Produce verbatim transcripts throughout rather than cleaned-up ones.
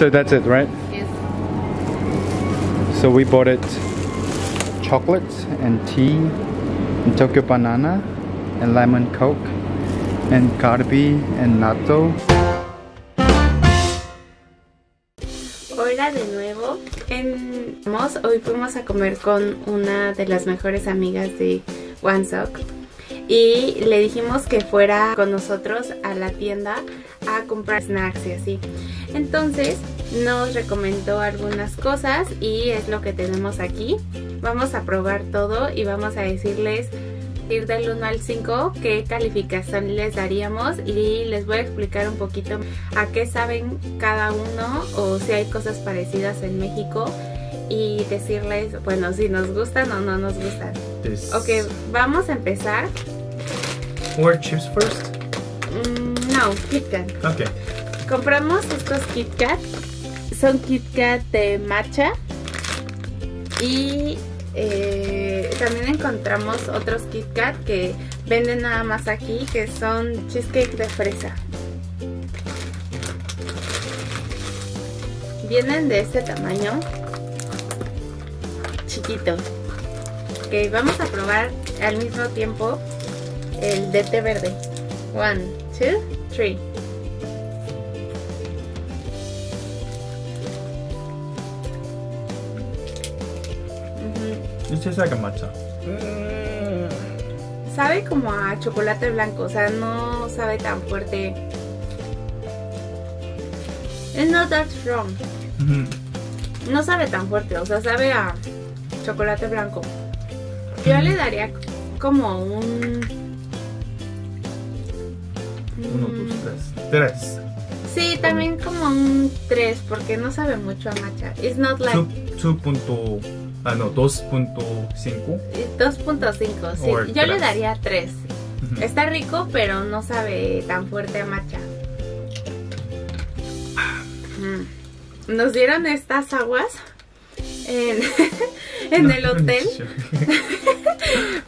So that's it, right? Yes. So we bought it chocolates and tea and Tokyo Banana and lemon coke and karbi and natto. Hola de nuevo. En hoy fuimos a comer con una de las mejores amigas de Hwan Suk y le dijimos que fuera con nosotros a la tienda a comprar snacks y así. Entonces nos recomendó algunas cosas y es lo que tenemos aquí. Vamos a probar todo y vamos a decirles, ir del uno al cinco, qué calificación les daríamos, y les voy a explicar un poquito a qué saben cada uno o si hay cosas parecidas en México y decirles, bueno, si nos gustan o no nos gustan. This... Ok, vamos a empezar. ¿More chips first? Mm, no, KitKat. Ok. Compramos estos KitKat. Son KitKat de matcha. Y eh, también encontramos otros KitKat que venden nada más aquí, que son cheesecake de fresa. Vienen de este tamaño, chiquito. Ok, vamos a probar al mismo tiempo el de té verde. One, two, three. It tastes like a matcha. Mm. Sabe como a chocolate blanco, o sea, no sabe tan fuerte. It's not that strong. Mm-hmm. No sabe tan fuerte, o sea, sabe a chocolate blanco. Yo mm. le daría como un... Uno, dos, tres. Tres. Sí, también como un tres, porque no sabe mucho a matcha. It's not like... two point five. Ah, no, dos punto cinco. dos punto cinco, sí. Or Yo tres. Le daría tres. Mm-hmm. Está rico, pero no sabe tan fuerte a matcha. Mm. Nos dieron estas aguas en, en no, el hotel.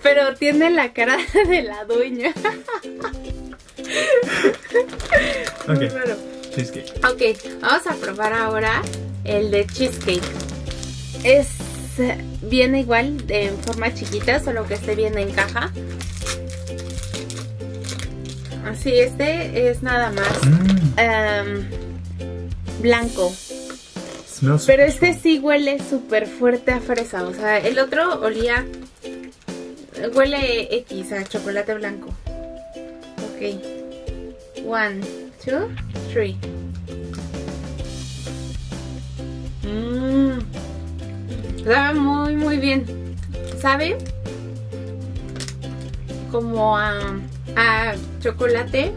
Pero tiene la cara de la dueña. Okay. Raro. Cheesecake. Ok, vamos a probar ahora el de cheesecake. Es... viene igual en forma chiquita, solo que este viene en caja. Así, este es nada más mm. um, blanco. Smells Pero este sí huele súper fuerte a fresa. O sea, el otro olía, huele X a chocolate blanco. Ok. One, two, three. Mmm. Sabe muy muy bien. Sabe como a, a chocolate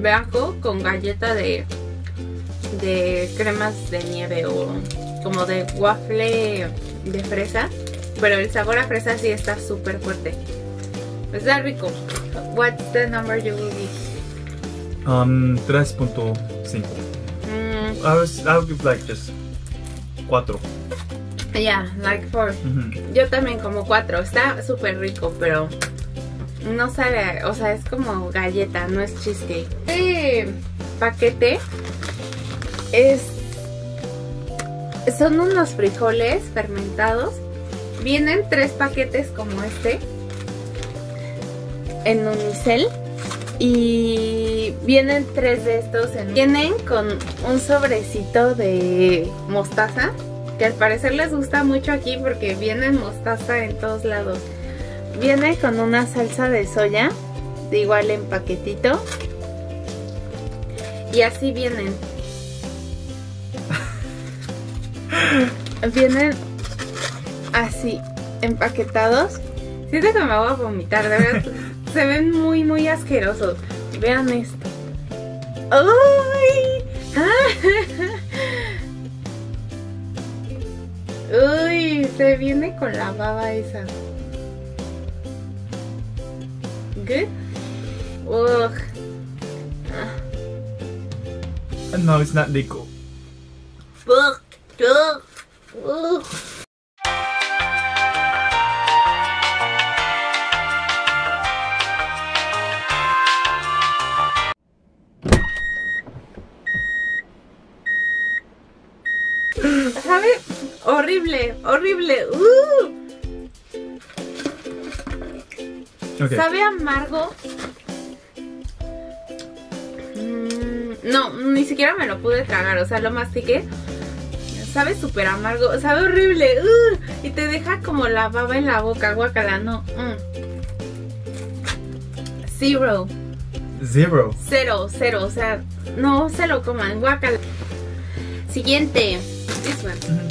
blanco con galleta de, de cremas de nieve o como de waffle de fresa. Pero el sabor a fresa sí está súper fuerte. Está rico. What's the number you will give? Um, tres punto cinco. Mm. I was, I would give like just cuatro. Yeah, like four. Mm-hmm. Yo también como cuatro. Está súper rico, pero no sabe, o sea, es como galleta, no es cheesecake. Este paquete es, son unos frijoles fermentados. Vienen tres paquetes como este en unicel y vienen tres de estos. En, vienen con un sobrecito de mostaza, que al parecer les gusta mucho aquí porque viene mostaza en todos lados. Viene con una salsa de soya, de igual en paquetito. Y así vienen. Vienen así, empaquetados. Siento que me voy a vomitar, de verdad. Se ven muy, muy asquerosos. Vean esto. ¡Uy! ¡Ah! Uy, se viene con la baba esa. Good. Ugh. No, it's not legal. Ugh. Ugh. Ugh. ¿Sabe? Horrible, horrible. Uh. Okay. ¿Sabe amargo? Mm, no, ni siquiera me lo pude tragar, o sea, lo mastiqué. Sabe súper amargo, sabe horrible. Uh, y te deja como la baba en la boca, guácala, no. Mm. Zero. Zero. Cero, cero, o sea, no se lo coman, guácala. Siguiente. This one. Mm.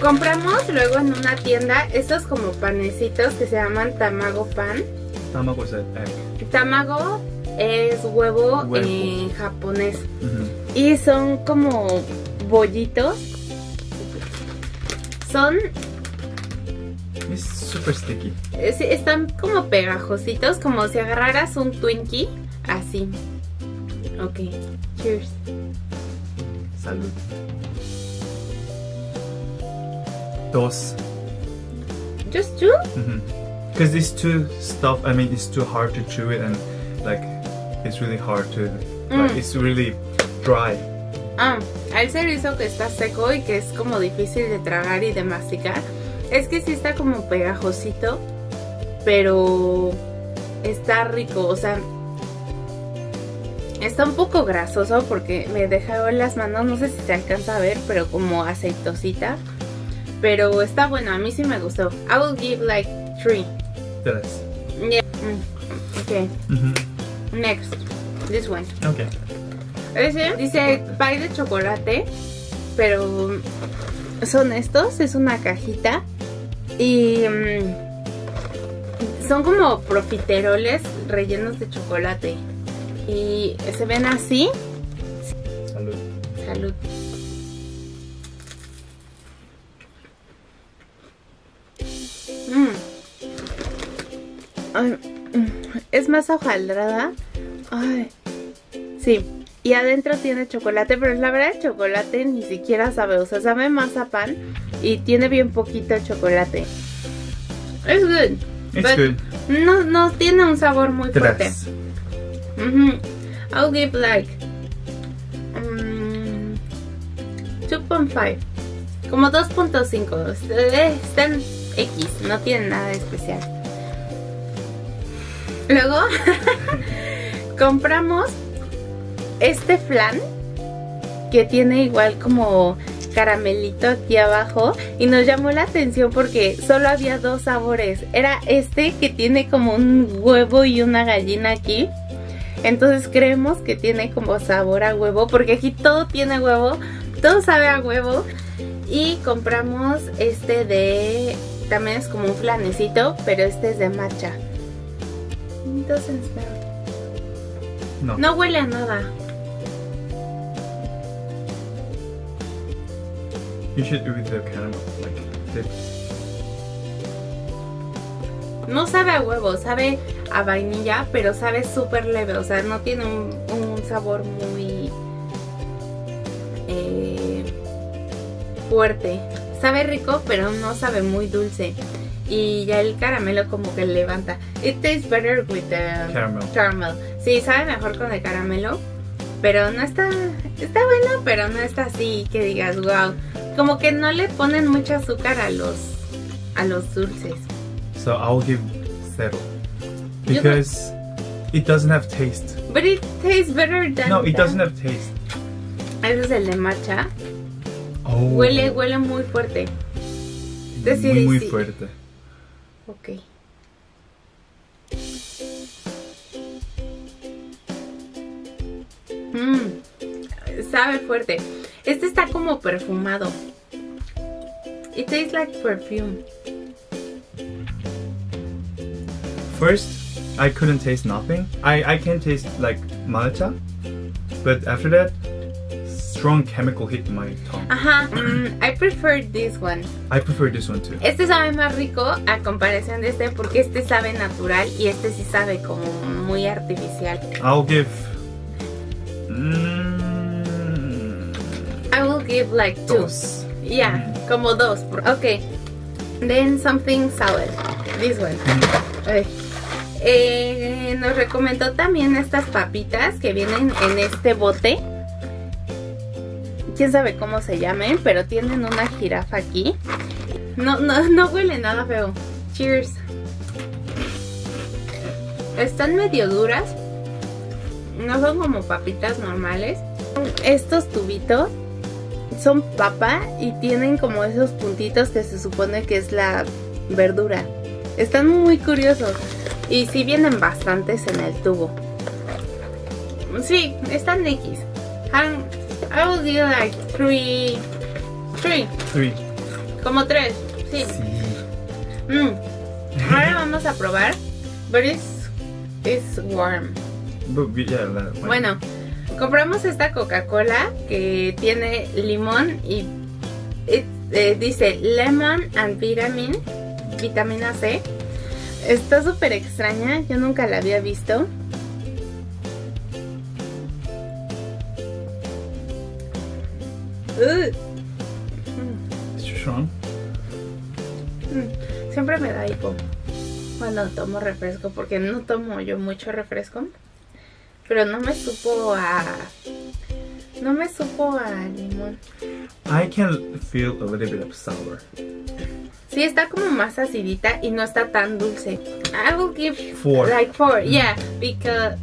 Compramos luego en una tienda estos como panecitos que se llaman tamago pan. Tamago es el egg. Tamago es huevo, huevo. En japonés. Mm-hmm. Y son como bollitos. Son... Es súper sticky. Es, están como pegajositos, como si agarraras un Twinkie, así. Ok, cheers. Salud. Dos. Just two? Because mm-hmm. This two stuff, I mean, it's too hard to chew it and like, it's really hard to, like, mm. It's really dry. Ah, al ser eso que está seco y que es como difícil de tragar y de masticar, es que sí está como pegajosito, pero está rico, o sea, está un poco grasoso porque me dejó en las manos, no sé si se alcanza a ver, pero como aceitosita, pero está bueno, a mí sí me gustó. I will give like three. Tres. Yeah. Okay. Mm-hmm. Next, this one. Okay. Ese dice pie de chocolate, pero son estos, es una cajita y son como profiteroles rellenos de chocolate y se ven así. Salud. Salud. Mm. Es más hojaldrada. Ay. Sí. Y adentro tiene chocolate, pero la verdad el chocolate ni siquiera sabe, o sea, sabe más a pan y tiene bien poquito chocolate. Es good. It's good. No, no tiene un sabor muy Tres. Fuerte. Mm-hmm. I'll give like um, two point five. Como dos punto cinco. Están X, no tienen nada de especial. Luego compramos este flan que tiene igual como caramelito aquí abajo y nos llamó la atención porque solo había dos sabores. Era este que tiene como un huevo y una gallina aquí. Entonces creemos que tiene como sabor a huevo porque aquí todo tiene huevo, todo sabe a huevo. Y compramos este de... también es como un flanecito, pero este es de matcha. No. No huele a nada. You should do with the caramel, like dip. No sabe a huevo, sabe a vainilla, pero sabe súper leve, o sea, no tiene un, un sabor muy eh, fuerte. Sabe rico, pero no sabe muy dulce. Y ya el caramelo como que levanta. It tastes better with the caramel. caramel. Sí, sabe mejor con el caramelo, pero no está... Está bueno, pero no está así que digas wow. Como que no le ponen mucho azúcar a los a los dulces. So I'll give zero because it doesn't have taste. But it tastes better than No, it that. doesn't have taste. Ese es el de matcha. Oh. Huele, huele muy fuerte. Decide, muy muy sí. fuerte. Ok. Mmm, sabe fuerte. Este está como perfumado. It tastes like perfume. First, I couldn't taste nothing. I, I can taste like matcha, but after that, strong chemical hit my tongue. Ajá, mm, I prefer this one. I prefer this one too. Este sabe más rico a comparación de este porque este sabe natural y este sí sabe como muy artificial. I'll give... Mm, I will give like two. Dos. Yeah, mm. como dos. Okay. Then something sour. This one. Okay. Eh, nos recomendó también estas papitas que vienen en este bote. quién sabe cómo se llamen, pero tienen una jirafa aquí. No, no, no huele nada feo. Cheers. Están medio duras. No son como papitas normales. Estos tubitos son papa y tienen como esos puntitos que se supone que es la verdura. Están muy curiosos. Y sí vienen bastantes en el tubo. Sí, están X. Um, I would do like three. Three. Three. Como tres, sí. sí. Mm. Ahora vamos a probar. But it's, it's warm. But, yeah, that one. Bueno, compramos esta Coca-Cola que tiene limón y it, eh, dice lemon and vitamin, vitamina C. Está súper extraña, yo nunca la había visto. Uh. Siempre me da hipo cuando tomo refresco, porque no tomo yo mucho refresco, pero no me supo a no me supo a limón. I can feel a little bit of sour. Sí, está como más acidita y no está tan dulce. I will give four. Like four, yeah, because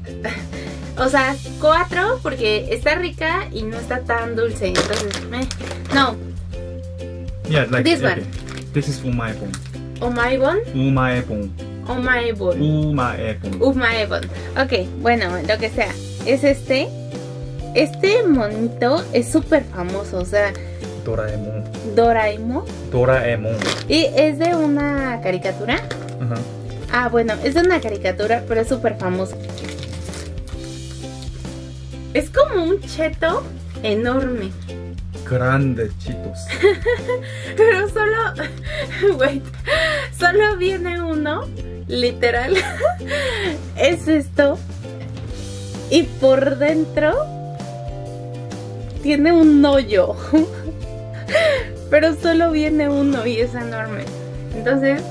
o sea, cuatro porque está rica y no está tan dulce, entonces me, no. Yeah, like this one. Okay. This is Umaibon. Umaibon? Umaibon. Umaibon. Umaibon. Umaibon. Ok, bueno, lo que sea. Es este. Este monito es súper famoso, o sea. Doraemon. Doraemon. Doraemon. Y es de una caricatura. Uh-huh. Ah, bueno, es de una caricatura, pero es súper famoso. Es como un cheto enorme. Grandes chitos. Pero solo, wait, solo viene uno, literal. Es esto. Y por dentro tiene un hoyo. Pero solo viene uno y es enorme. Entonces,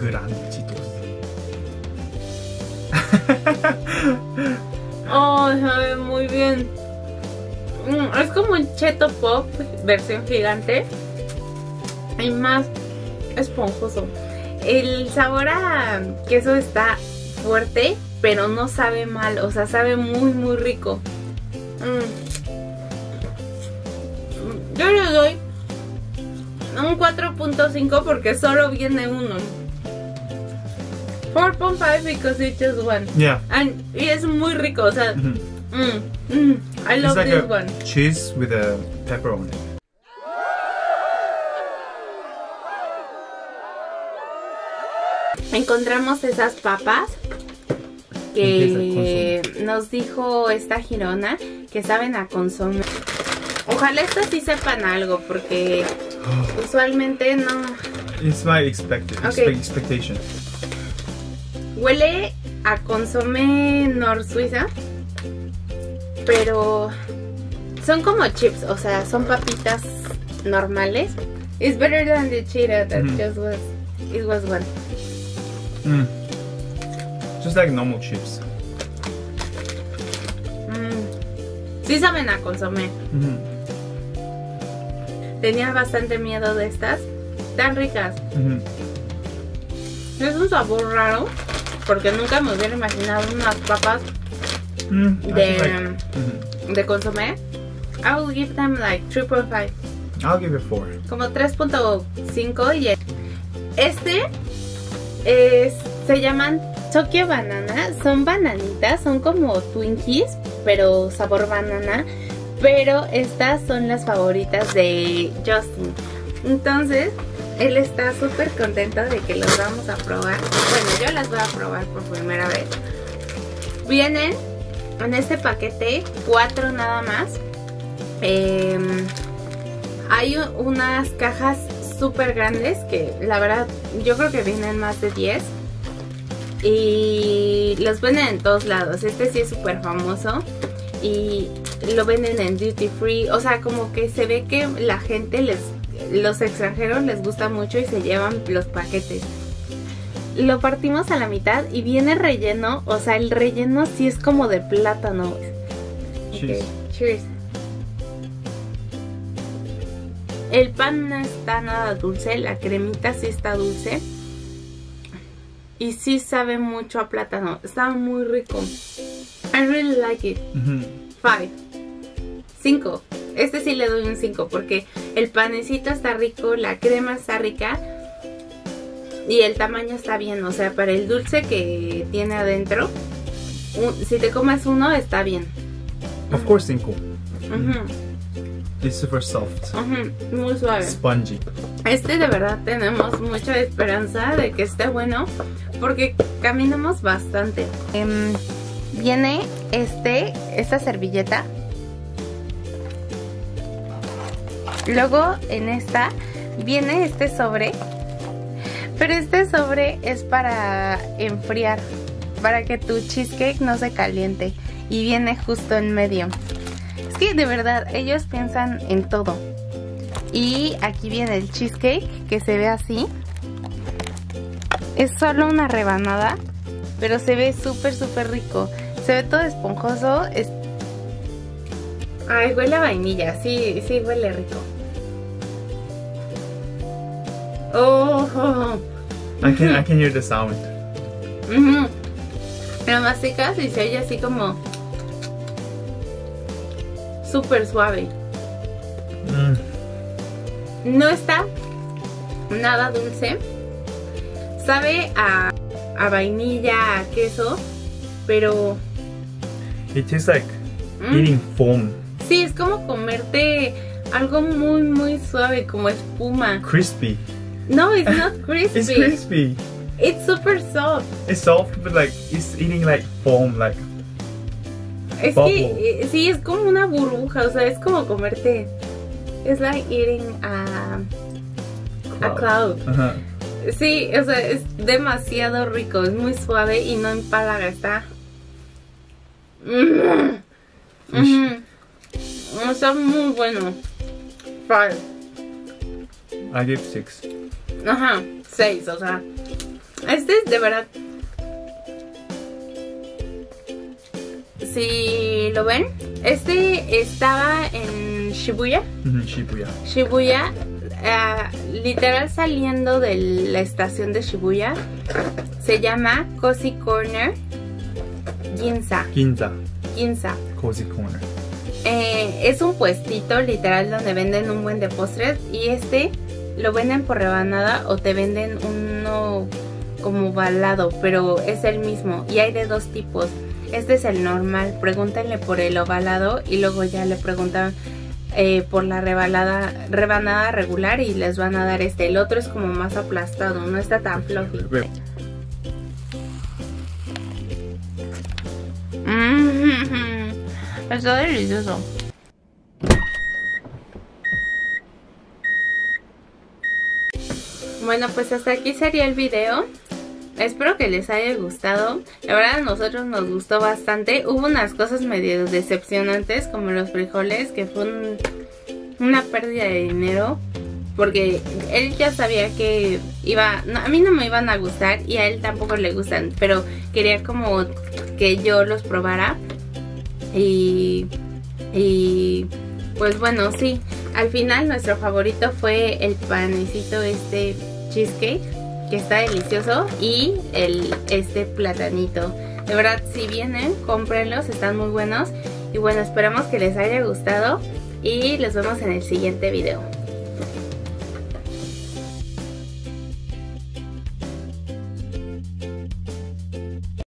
grandes chitos. Oh, sabe muy bien. Es como un cheto pop versión gigante y más esponjoso. El sabor a queso está fuerte, pero no sabe mal, o sea, sabe muy muy rico. Mm. Yo le doy un cuatro punto cinco porque solo viene uno. four point five because it's just one. Yeah. And, y es muy rico, o sea. Mm-hmm. mm, mm. I love like this one. Cheese with a pepper on it. Encontramos esas papas que nos dijo esta Girona que saben a consomé. Ojalá estas sí sepan algo porque usualmente no. It's my expected, okay. expectation. Huele a consomé nor suiza. Pero son como chips, o sea, son papitas normales. It's better than the cheetah that mm. just was, it was one. Mm. Just like normal chips. Mm. Sí saben a consomé. Mm-hmm. Tenía bastante miedo de estas, tan ricas. Mm-hmm. Es un sabor raro, porque nunca me hubiera imaginado unas papas Mm, de, like, um, mm-hmm. de consomé. I will give them like three point five. I'll give it four. Como tres punto cinco. Yeah. Este es, se llaman Tokyo Banana. Son bananitas, son como Twinkies, pero sabor banana. Pero estas son las favoritas de Justin. Entonces, él está súper contento de que los vamos a probar. Bueno, yo las voy a probar por primera vez. Vienen en este paquete, cuatro nada más. Eh, hay unas cajas súper grandes que la verdad yo creo que vienen más de diez. Y los venden en todos lados. Este sí es súper famoso. Y lo venden en duty free. O sea, como que se ve que la gente, les, los extranjeros les gusta mucho y se llevan los paquetes. Lo partimos a la mitad y viene relleno, o sea, el relleno sí es como de plátano. Cheese. Okay. Cheers. El pan no está nada dulce, la cremita sí está dulce. Y sí sabe mucho a plátano. Está muy rico. I really like it. Mm-hmm. Five. Cinco. Este sí le doy un cinco porque el panecito está rico, la crema está rica y el tamaño está bien. O sea, para el dulce que tiene adentro, un, si te comas uno, está bien. Of course, cinco. Mm-hmm. It's super soft. Mm-hmm. Muy suave. Spongy. Este de verdad tenemos mucha esperanza de que esté bueno porque caminamos bastante. Um, viene este, esta servilleta. Luego en esta viene este sobre, pero este sobre es para enfriar, para que tu cheesecake no se caliente, y viene justo en medio. Es que de verdad ellos piensan en todo. Y aquí viene el cheesecake que se ve así. Es solo una rebanada, pero se ve súper súper rico. Se ve todo esponjoso. Es... Ay, huele a vainilla. Sí, sí huele rico. Oh, I can, I can hear the sound. Mm-hmm. Lo masticas y se oye así como súper suave. Mm. No está nada dulce. Sabe a, a vainilla, a queso, pero it tastes like mm. eating foam. Sí, es como comerte algo muy muy suave, como espuma. Crispy. No, it's not crispy. It's crispy. It's super soft. It's soft, but like it's eating like foam, like. Es bubble. Que sí, es como una burbuja, o sea, es como comerte. It's like eating a cloud. A cloud. Uh-huh. Sí, o sea, es demasiado rico, es muy suave y no empalaga, está. Mm-hmm. Mm-hmm. Está muy bueno. Five. I give six. Ajá, seis, o sea. Este es de verdad. Si lo ven, este estaba en Shibuya. Mm-hmm, Shibuya. Shibuya, uh, literal saliendo de la estación de Shibuya. Se llama Cozy Corner Ginza. Ginza. Ginza. Cozy Corner. Eh, es un puestito literal donde venden un buen de postres y este lo venden por rebanada o te venden uno como ovalado, pero es el mismo y hay de dos tipos. Este es el normal, pregúntenle por el ovalado y luego ya le preguntan eh, por la rebanada, rebanada regular y les van a dar este. El otro es como más aplastado, no está tan fluffy. Mm-hmm. Está delicioso. Bueno, pues hasta aquí sería el video. Espero que les haya gustado. La verdad a nosotros nos gustó bastante. Hubo unas cosas medio decepcionantes, como los frijoles, que fue un, una pérdida de dinero, porque él ya sabía que iba, no, a mí no me iban a gustar y a él tampoco le gustan, pero quería como que yo los probara. Y, y pues bueno, sí, al final nuestro favorito fue el panecito este cheesecake, que está delicioso, y el este platanito. De verdad, si vienen, cómprenlos, están muy buenos. Y bueno, esperamos que les haya gustado y los vemos en el siguiente video.